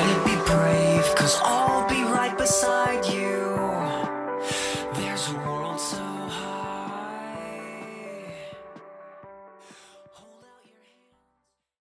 gotta be brave, 'cause all